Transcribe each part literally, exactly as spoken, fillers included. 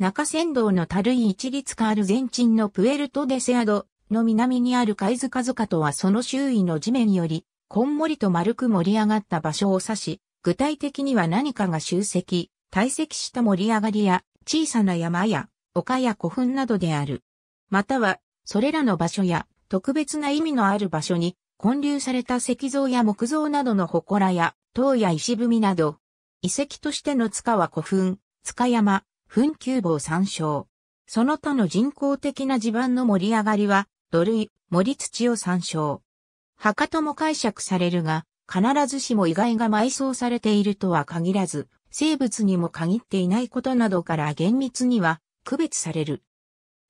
中山道のたるい一律かアルゼンチンのプエルトデセアドの南にある貝塚塚とはその周囲の地面よりこんもりと丸く盛り上がった場所を指し、具体的には何かが集積、堆積した盛り上がりや小さな山や丘や古墳などである。または、それらの場所や特別な意味のある場所に建立された石像や木像などの祠や塔や石踏みなど、遺跡としての塚は古墳、塚山、墳丘墓を参照。その他の人工的な地盤の盛り上がりは土塁、盛土を参照。墓とも解釈されるが、必ずしも遺骸が埋葬されているとは限らず、生物にも限っていないことなどから厳密には区別される。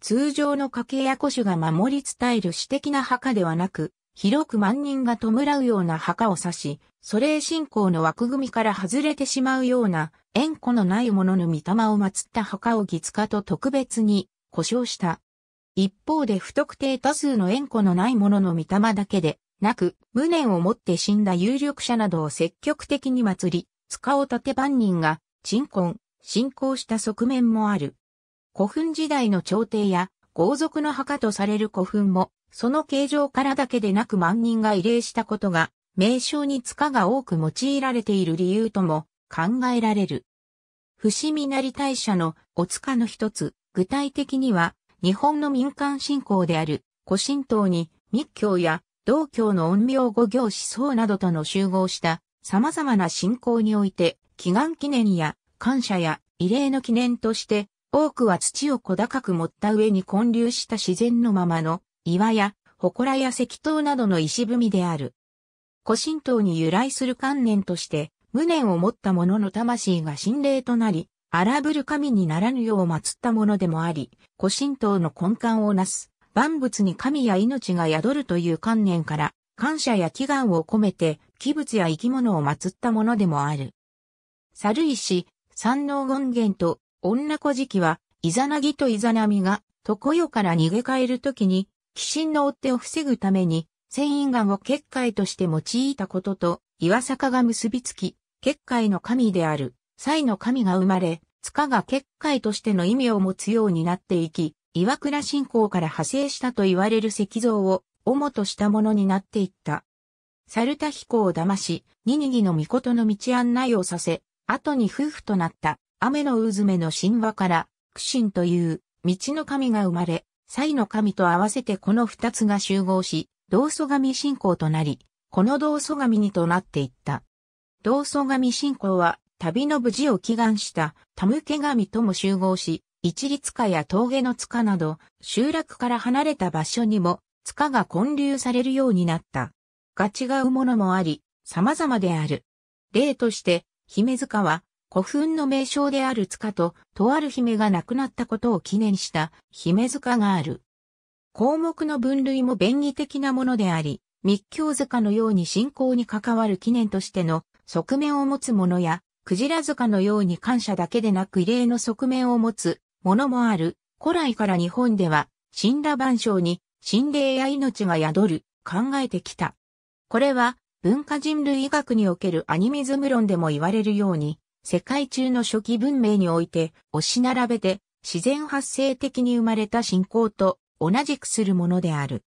通常の家系や戸主が守り伝える私的な墓ではなく、広く万人が弔うような墓を指し、祖霊信仰の枠組みから外れてしまうような、縁故のない者の御霊を祀った墓を儀塚と特別に呼称した。一方で不特定多数の縁故のない者の御霊だけで、なく、無念をもって死んだ有力者などを積極的に祀り、塚を建て万人が、鎮魂、信仰した側面もある。古墳時代の朝廷や、豪族の墓とされる古墳も、その形状からだけでなく万人が慰霊したことが、名称に塚が多く用いられている理由とも考えられる。伏見稲荷大社のお塚の一つ、具体的には、日本の民間信仰である、古神道に密教や、道教の陰陽五行思想などとの集合した様々な信仰において、祈願記念や感謝や慰霊の記念として、多くは土を小高く盛った上に建立した自然のままの岩や祠や石塔などの石踏みである。古神道に由来する観念として、無念を持った者の魂が神霊となり、荒ぶる神にならぬよう祀ったものでもあり、古神道の根幹をなす。万物に神や命が宿るという観念から、感謝や祈願を込めて、器物や生き物を祀ったものでもある。猿石、山王権現と女子食は、イザナギとイザナミが、常世から逃げ帰るときに、鬼神の追っ手を防ぐために、遷移丸を結界として用いたことと、岩坂が結びつき、結界の神である、祭の神が生まれ、塚が結界としての意味を持つようになっていき、岩倉信仰から派生したと言われる石像を主としたものになっていった。猿田彦を騙し、ニニギの御事の道案内をさせ、後に夫婦となった雨のうずめの神話から、苦神という道の神が生まれ、祭の神と合わせてこの二つが集合し、道祖神信仰となり、この道祖神にとなっていった。道祖神信仰は、旅の無事を祈願した田向神とも集合し、一律塚や峠の塚など、集落から離れた場所にも、塚が建立されるようになった。が違うものもあり、様々である。例として、姫塚は、古墳の名称である塚と、とある姫が亡くなったことを記念した、姫塚がある。項目の分類も便宜的なものであり、密教塚のように信仰に関わる記念としての、側面を持つものや、鯨塚のように感謝だけでなく慰霊の側面を持つ、ものもある。古来から日本では、神羅万象に、神霊や命が宿る、考えてきた。これは、文化人類学におけるアニミズム論でも言われるように、世界中の初期文明において、押し並べて、自然発生的に生まれた信仰と同じくするものである。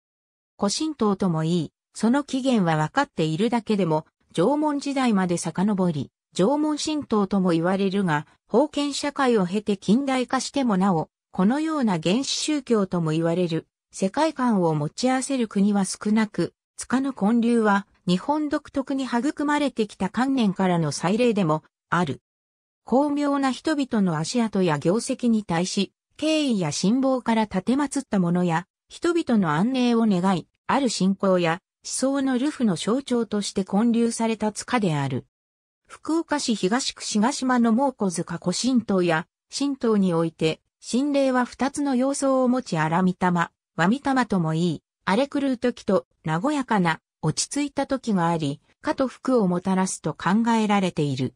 古神道ともいい、その起源は分かっているだけでも、縄文時代まで遡り、縄文神道とも言われるが、封建社会を経て近代化してもなお、このような原始宗教とも言われる、世界観を持ち合わせる国は少なく、塚の建立は日本独特に育まれてきた観念からの再例でもある。巧妙な人々の足跡や業績に対し、敬意や信望から建て祀ったものや、人々の安寧を願い、ある信仰や思想の流布の象徴として建立された塚である。福岡市東区志ヶ島の猛虎塚古神道や、神道において、神霊は二つの様相を持ち荒御霊、和御霊ともいい、荒れ狂う時と、和やかな、落ち着いた時があり、禍と福をもたらすと考えられている。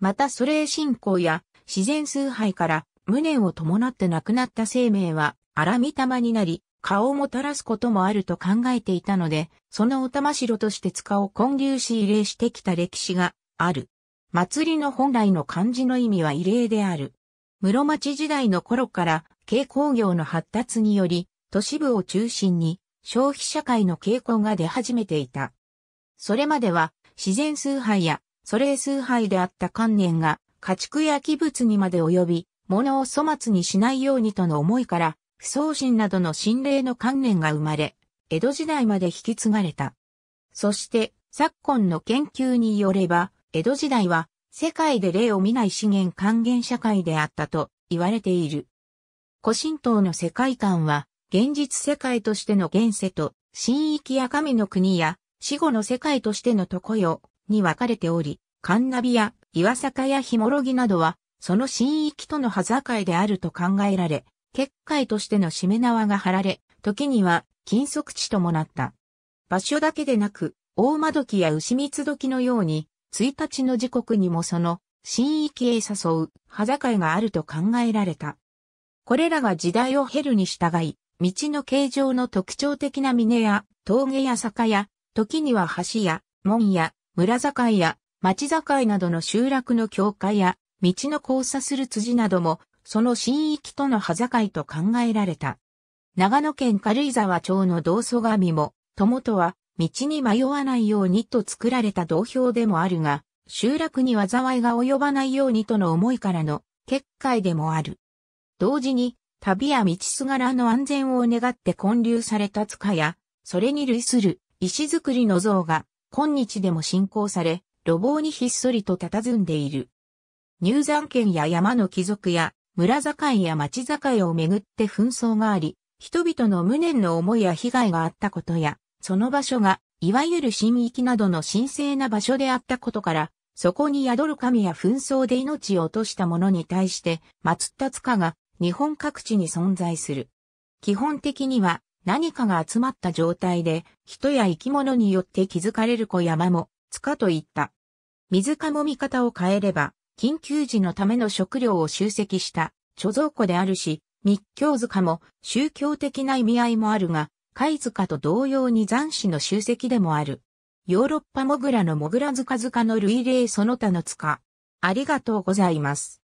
また祖霊信仰や、自然崇拝から、無念を伴って亡くなった生命は、荒御霊になり、禍をもたらすこともあると考えていたので、そのお玉代として塚を建立し慰霊してきた歴史が、ある。祭りの本来の漢字の意味は慰霊である。室町時代の頃から軽工業の発達により、都市部を中心に消費社会の傾向が出始めていた。それまでは自然崇拝や祖霊崇拝であった観念が家畜や器物にまで及び、物を粗末にしないようにとの思いから、不相神などの神霊の観念が生まれ、江戸時代まで引き継がれた。そして、昨今の研究によれば、江戸時代は世界で例を見ない資源還元社会であったと言われている。古神道の世界観は、現実世界としての現世と、神域や神の国や、死後の世界としての常世に分かれており、神無や岩坂やひもろぎなどは、その神域との端境であると考えられ、結界としてのしめ縄が張られ、時には禁足地ともなった。場所だけでなく、大間時や牛三時のように、ついたちの時刻にもその神域へ誘う端境があると考えられた。これらが時代を経るに従い、道の形状の特徴的な峰や峠や坂や、時には橋や門や村境や町境などの集落の境界や、道の交差する辻なども、その神域との端境と考えられた。長野県軽井沢町の道祖神も、友とは、道に迷わないようにと作られた道標でもあるが、集落に災いが及ばないようにとの思いからの、結界でもある。同時に、旅や道すがらの安全を願って建立された塚や、それに類する石造りの像が、今日でも信仰され、路傍にひっそりと佇んでいる。入山圏や山の貴族や村境や町境をめぐって紛争があり、人々の無念の思いや被害があったことや、その場所がいわゆる神域などの神聖な場所であったことから、そこに宿る神や紛争で命を落とした者に対して祀った塚が日本各地に存在する。基本的には何かが集まった状態で、人や生き物によって築かれる小山も塚といった。水かも見方を変えれば、緊急時のための食料を集積した貯蔵庫であるし、密教塚も宗教的な意味合いもあるが、貝塚と同様に残滓の集積でもある。ヨーロッパモグラのモグラ塚塚の類例その他の塚。ありがとうございます。